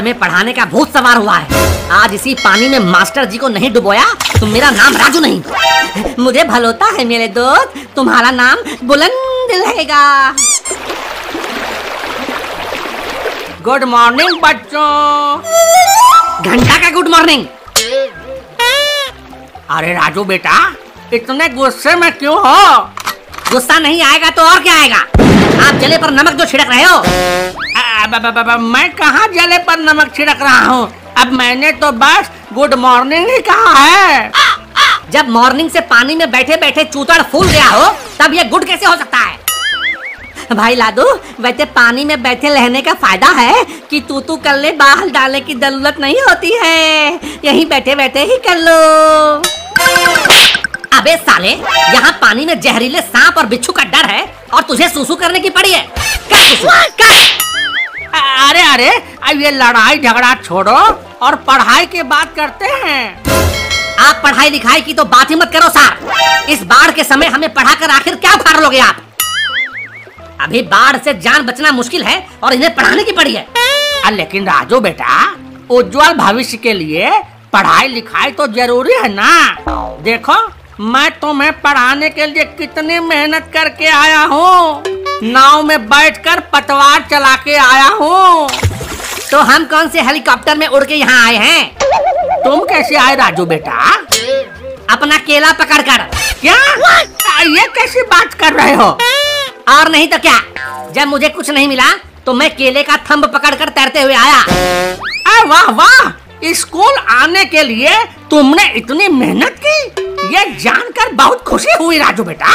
बाढ़ में पढ़ाने का भूत सवार हुआ है। आज इसी पानी में मास्टर जी को नहीं डुबोया तो मेरा नाम राजू नहीं, मुझे भलोता है मेरे दोस्त, तुम्हारा नाम बुलंद रहेगा। गुड मॉर्निंग बच्चों। घंटा का गुड मॉर्निंग। अरे राजू बेटा, इतने गुस्से में क्यों हो? गुस्सा नहीं आएगा तो और क्या आएगा? आप जले पर नमक जो छिड़क रहे हो। मैं कहाँ जले पर नमक छिड़क रहा हूँ, अब मैंने तो बस गुड मॉर्निंग ही कहा है। जब मॉर्निंग से पानी में बैठे बैठे चूतड़ फूल गया हो तब ये गुड कैसे हो सकता है? भाई लाडू, वैसे पानी में बैठे रहने का फायदा है कि तू कल्ले बाहर डालने की जरूरत नहीं होती है, यहीं बैठे बैठे ही कर लो। अबे साले, यहाँ पानी में जहरीले सांप और बिच्छू का डर है और तुझे सूसू करने की पड़ी है। अरे अरे, अब ये लड़ाई झगड़ा छोड़ो और पढ़ाई के बात करते हैं। आप पढ़ाई लिखाई की तो बात ही मत करो साहब। इस बाढ़ के समय हमें पढ़ाकर आखिर क्या उखाड़ लोगे आप? अभी बाढ़ से जान बचना मुश्किल है और इन्हें पढ़ाने की पड़ी है। लेकिन राजू बेटा, उज्जवल भविष्य के लिए पढ़ाई लिखाई तो जरूरी है ना। देखो, मैं तुम्हें पढ़ाने के लिए कितनी मेहनत करके आया हूँ, नाव में बैठकर पतवार चला के आया हूँ। तो हम कौन से हेलीकॉप्टर में उड़ के यहाँ आए हैं? तुम कैसे आए राजू बेटा? अपना केला पकड़कर। क्या? ये कैसी बात कर रहे हो? और नहीं तो क्या, जब मुझे कुछ नहीं मिला तो मैं केले का थंब पकड़कर तैरते हुए आया। अरे वाह वाह, स्कूल आने के लिए तुमने इतनी मेहनत की, ये जानकर बहुत खुशी हुई राजू बेटा।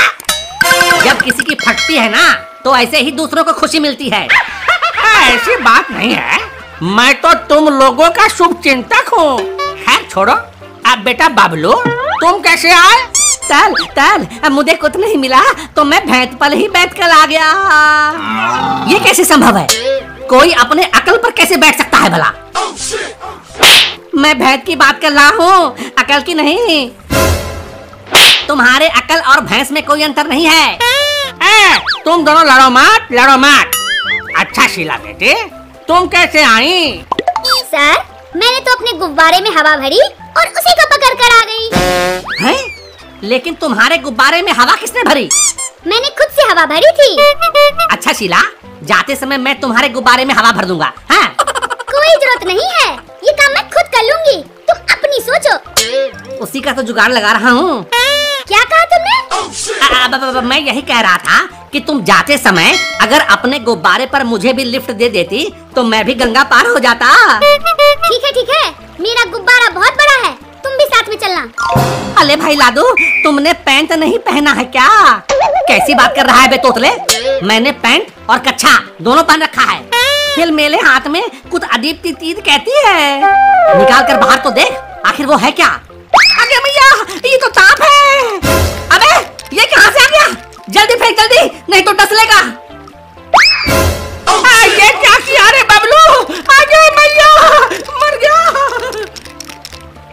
जब किसी की फटती है ना तो ऐसे ही दूसरों को खुशी मिलती है। ऐसी बात नहीं है, मैं तो तुम लोगों का शुभ चिंतक हूँ। खैर छोड़ो, अब बेटा बाबलू, तुम कैसे आए? तल, अब मुझे कुछ नहीं मिला तो मैं भैंत पल ही बैठ कर आ गया। ये कैसे संभव है? कोई अपने अकल पर कैसे बैठ सकता है भला? मैं भैंत की बात कर रहा हूँ, अकल की नहीं। तुम्हारे अकल और भैंस में कोई अंतर नहीं है। तुम दोनों लड़ो मत। अच्छा शीला बेटे, तुम कैसे आई? सर, मैंने तो अपने गुब्बारे में हवा भरी और उसी को पकड़ कर आ गई। है? लेकिन तुम्हारे गुब्बारे में हवा किसने भरी? मैंने खुद से हवा भरी थी। अच्छा शीला, जाते समय मैं तुम्हारे गुब्बारे में हवा भर दूंगा। हाँ? कोई जरूरत नहीं है, ये काम मैं खुद कर लूंगी, तुम अपनी सोचो। उसी का तो जुगाड़ लगा रहा हूँ। क्या कहा तुमने? मैं यही कह रहा था कि तुम जाते समय अगर अपने गुब्बारे पर मुझे भी लिफ्ट दे देती तो मैं भी गंगा पार हो जाता। ठीक है, मेरा गुब्बारा बहुत बड़ा है, तुम भी साथ में चलना। अरे भाई लाडू, तुमने पैंट नहीं पहना है क्या? कैसी बात कर रहा है बे तोतले? मैंने पैंट और कच्छा दोनों पहन रखा है, फिर मेरे हाथ में कुछ अजीब सी चीज कहती है, निकाल कर बाहर तो देख, आखिर वो है क्या? अरे भैया, ये तो ताप है। अबे, ये कहाँ से आ गया? जल्दी फेंक, जल्दी, नहीं तो डसलेगा। ये क्या किया रे बबलू? आजा भैया, मर गया।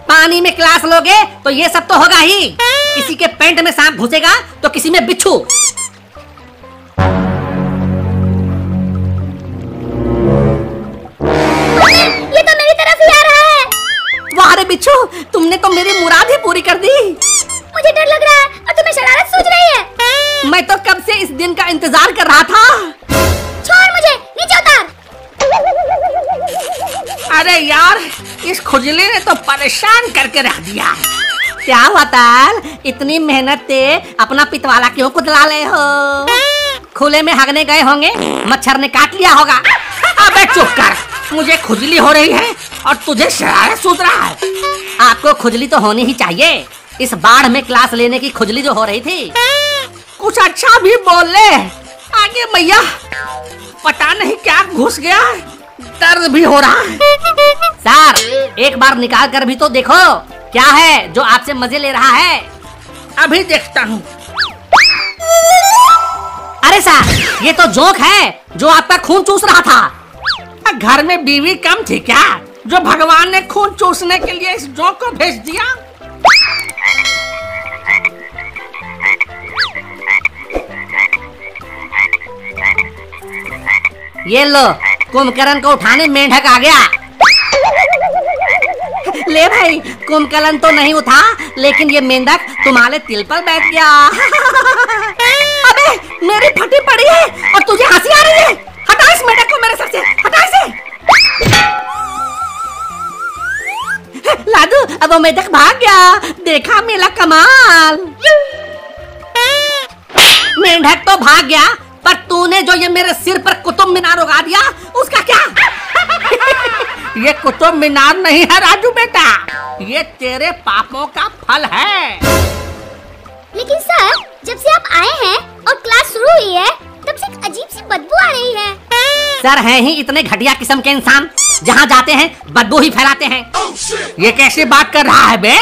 पानी में क्लास लोगे तो ये सब तो होगा ही। किसी के पैंट में सांप घुसेगा तो किसी में बिच्छू। बिच्छू, तुमने तो मेरी मुराद ही पूरी कर दी। मुझे डर लग रहा है और तुम्हें शरारत सूझ रही है। मैं तो कब से इस दिन का इंतजार कर रहा था। छोड़ मुझे, नीचे उतार। अरे यार, इस खुजली ने तो परेशान करके रख दिया। क्या हुआ ताल, इतनी मेहनत से अपना पितवाला क्यों कुदला ले हो? खुले में हगने गए होंगे, मच्छर ने काट लिया होगा। अबे चुप कर, मुझे खुजली हो रही है और तुझे शरारत सूझ रहा है। आपको खुजली तो होनी ही चाहिए, इस बाढ़ में क्लास लेने की खुजली जो हो रही थी। कुछ अच्छा भी बोल ले। आगे भैया, पता नहीं क्या घुस गया, दर्द भी हो रहा है। सर, एक बार निकाल कर भी तो देखो, क्या है जो आपसे मजे ले रहा है? अभी देखता हूँ। अरे सर, ये तो जोक है जो आपका खून चूस रहा था। घर में बीवी कम थी क्या, जो भगवान ने खून चूसने के लिए इस जोक को भेज दिया? ये लो, कुंभकर्ण को उठाने मेंढक आ गया। ले भाई, कुंभकर्ण तो नहीं उठा, लेकिन ये मेंढक तुम्हारे तिल पर बैठ गया। अबे मेरी फटी पड़ी है और तुझे हंसी आ रही है? हटा इस मेंढक को मेरे सर से, हटा इसे। लाडू, अब वो मेंढक भाग गया, देखा मेरा कमाल। मेंढक तो भाग गया, पर तूने जो ये मेरे सिर पर कुतुब मीनार उगा दिया, उसका क्या? ये कुतुब मीनार नहीं है राजू बेटा, ये तेरे पापों का फल है। लेकिन सर, जब से आप आए हैं और क्लास शुरू हुई है, तब से एक अजीब सी बदबू आ रही है। सर हैं ही इतने घटिया किस्म के इंसान, जहाँ जाते हैं बदबू ही फैलाते हैं। ये कैसी बात कर रहा है बे?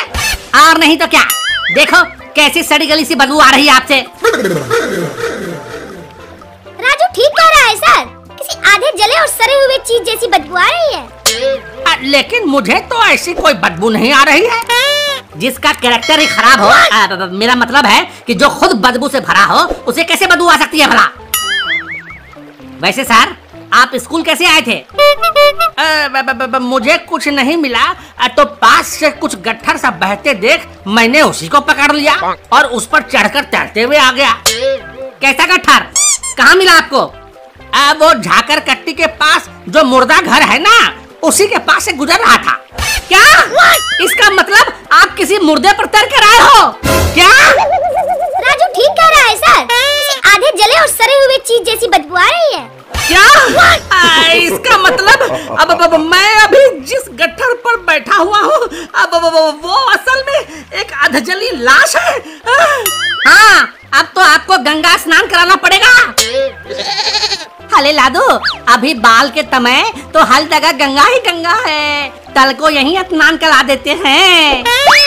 और नहीं तो क्या, देखो कैसी सड़ी गली सी बदबू आ रही है आपसे। ठीक कह रहा है सर, किसी आधे जले और सड़े हुए चीज जैसी बदबू आ रही है। लेकिन मुझे तो ऐसी कोई बदबू नहीं आ रही है। जिसका कैरेक्टर ही खराब हो, मेरा मतलब है कि जो खुद बदबू से भरा हो, उसे कैसे बदबू आ सकती है भला? वैसे सर, आप स्कूल कैसे आए थे? मुझे कुछ नहीं मिला, तो पास से कुछ गट्ठर सा बहते देख मैंने उसी को पकड़ लिया और उस पर चढ़कर तैरते हुए आ गया। कैसा गट्ठर? कहाँ मिला आपको? वो झाकर कट्टी के पास जो मुर्दा घर है ना, उसी के पास से गुजर रहा था। क्या? इसका मतलब आप किसी मुर्दे पर तैर कर आए हो? क्या? राजू ठीक कह रहा है सर, किसी आधे जले और सड़े हुए चीज जैसी बदबू आ रही है। क्या? इसका मतलब अब मैं अभी जिस गट्ठर पर बैठा हुआ हूँ, अब वो असल में एक अधजली लाश है। हाँ, अब तो आपको गंगा स्नान कराना पड़ेगा। हले लाडू, अभी बाल के तमय तो हर जगह गंगा ही गंगा है, तल को यही स्नान करा देते हैं।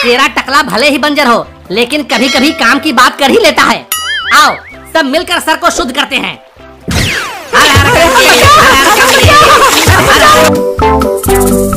तेरा टकला भले ही बंजर हो, लेकिन कभी कभी काम की बात कर ही लेता है। आओ सब मिलकर सर को शुद्ध करते हैं। हर हर